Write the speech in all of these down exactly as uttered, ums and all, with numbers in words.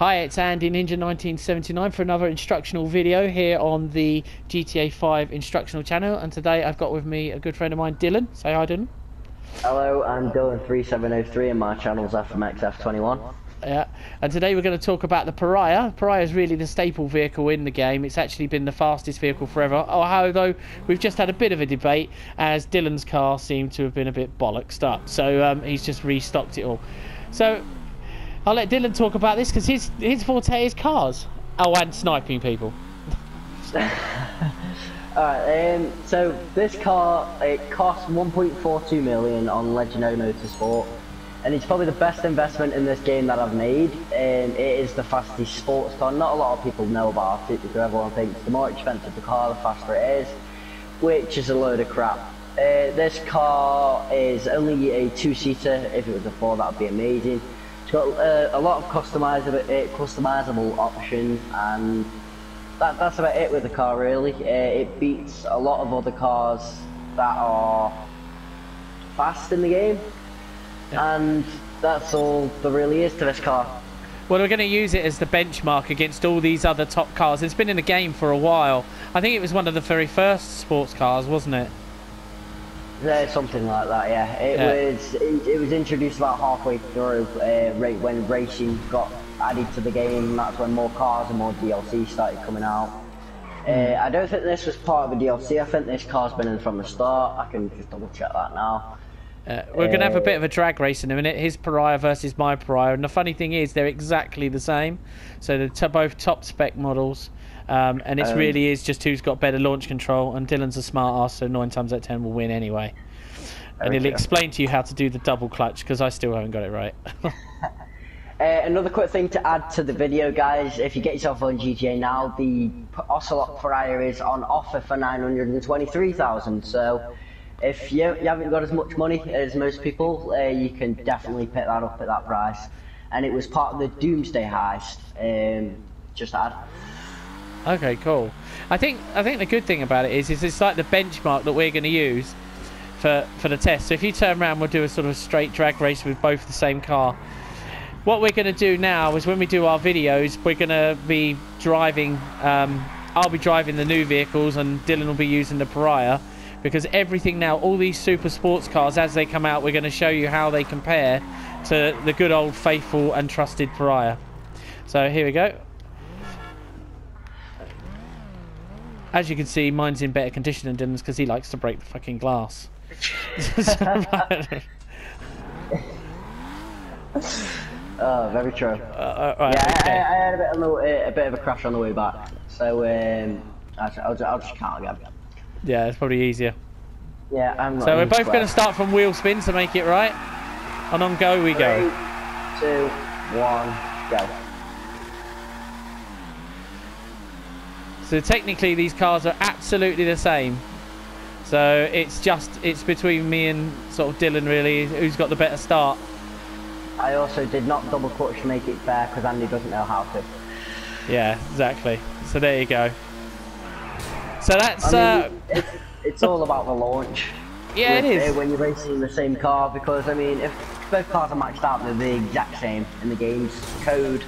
Hi, it's Andy Ninja nineteen seventy-nine for another instructional video here on the G T A five instructional channel, and today I've got with me a good friend of mine, Dylan. Say hi, Dylan. Hello, I'm Dylan thirty-seven oh three and my channel's F M X F twenty-one. Yeah, and today we're going to talk about the Pariah. Pariah is really the staple vehicle in the game. It's actually been the fastest vehicle forever, although we've just had a bit of a debate as Dylan's car seemed to have been a bit bollocksed up, so um, he's just restocked it all. So I'll let Dylan talk about this because his, his forte is cars. Oh, and sniping people. Alright, um, so this car, it costs one point four two million on Legendary Motorsport, and it's probably the best investment in this game that I've made. Um, it is the fastest sports car. Not a lot of people know about it because everyone thinks the more expensive the car, the faster it is, which is a load of crap. Uh, this car is only a two-seater. If it was a four, that would be amazing. It's got uh, a lot of customizable, uh, customizable options, and that, that's about it with the car really. Uh, it beats a lot of other cars that are fast in the game, yeah. And that's all there really is to this car. Well, we're going to use it as the benchmark against all these other top cars. It's been in the game for a while. I think it was one of the very first sports cars, wasn't it? There's something like that, yeah. It yeah. was it, it was introduced about halfway through, uh, right when racing got added to the game. That's when more cars and more D L C started coming out. Uh, I don't think this was part of a D L C. I think this car's been in from the start. I can just double check that now. Uh, we're uh, going to have a bit of a drag race in a minute. His Pariah versus my Pariah, and the funny thing is they're exactly the same. So they're t both top spec models. Um, and it um, really is just who's got better launch control, and Dylan's a smart ass, so nine times out of ten will win anyway. And he'll explain to you how to do the double clutch, because I still haven't got it right. uh, another quick thing to add to the video, guys, if you get yourself on G T A now, the Ocelot Pariah is on offer for nine hundred twenty-three thousand dollars, so if you, you haven't got as much money as most people, uh, you can definitely pick that up at that price. And it was part of the Doomsday heist, um, just add. Okay, cool. I think I think the good thing about it is, is it's like the benchmark that we're going to use for for the test. So if you turn around, we'll do a sort of straight drag race with both the same car. What we're going to do now is when we do our videos, we're going to be driving. Um, I'll be driving the new vehicles, and Dylan will be using the Pariah, because everything now, all these super sports cars as they come out, we're going to show you how they compare to the good old faithful and trusted Pariah. So here we go. As you can see, mine's in better condition than Dylan's because he likes to break the fucking glass. Oh, very true. Uh, uh, right, yeah, okay. I, I had a bit, on the, uh, a bit of a crash on the way back, so um, I, I'll, I'll just count again. Yeah, it's probably easier. Yeah, I'm not. So we're both going to start from wheel spin to make it right, and on go we Three, go. Two, one, go. So technically these cars are absolutely the same, so it's just it's between me and sort of Dylan really who's got the better start. I also did not double clutch to make it fair because Andy doesn't know how to. Yeah, exactly. So there you go. So that's I mean, uh... it, it's all about the launch. Yeah, with, it is. Uh, when you're racing the same car, because I mean if both cars are maxed out they're the exact same in the game's code,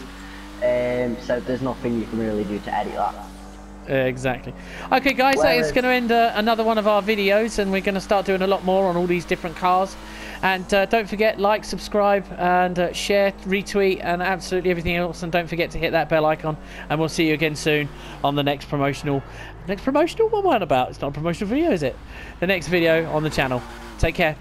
um, so there's nothing you can really do to edit that. Uh, exactly. Okay guys, that is going to end uh, another one of our videos, and we're going to start doing a lot more on all these different cars. And uh, don't forget, like, subscribe and uh, share, retweet and absolutely everything else, and don't forget to hit that bell icon, and we'll see you again soon on the next promotional next promotional what am I on about? It's not a promotional video, is it? The next video on the channel. Take care.